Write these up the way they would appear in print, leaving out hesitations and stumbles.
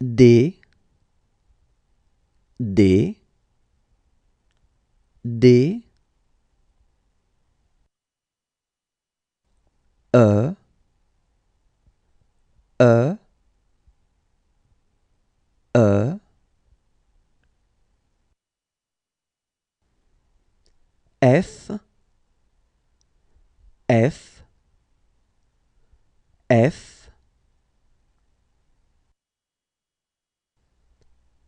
D D D F F F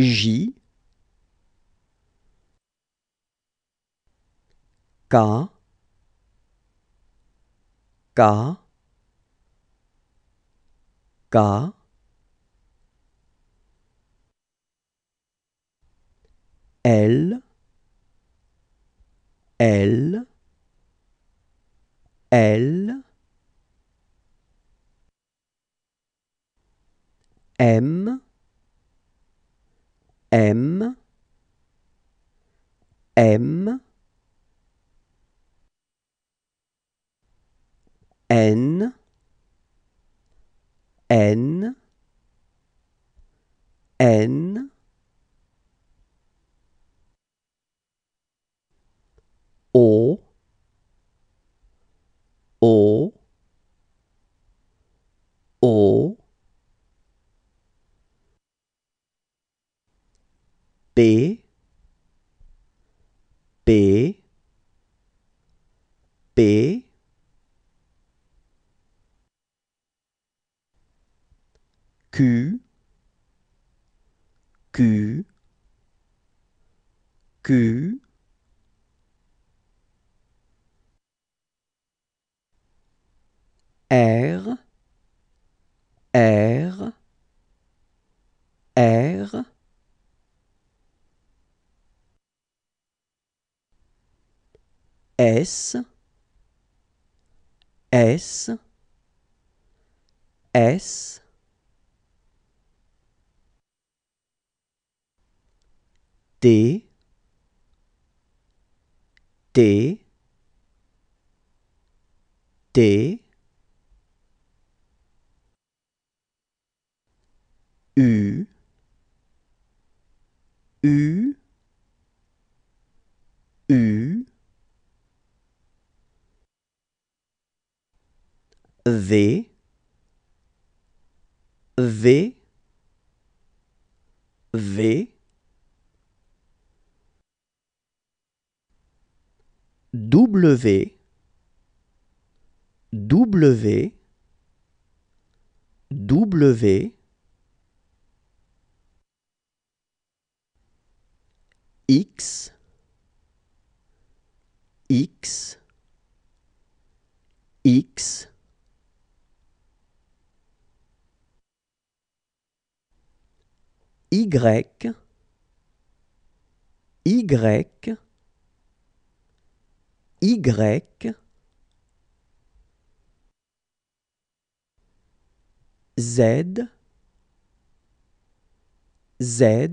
J J J K K K L L L M M M N N N O O O P P P Q Q Q R R R S S S T T T U U U V V V W W W X X X Y Y Y Z Z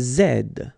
Z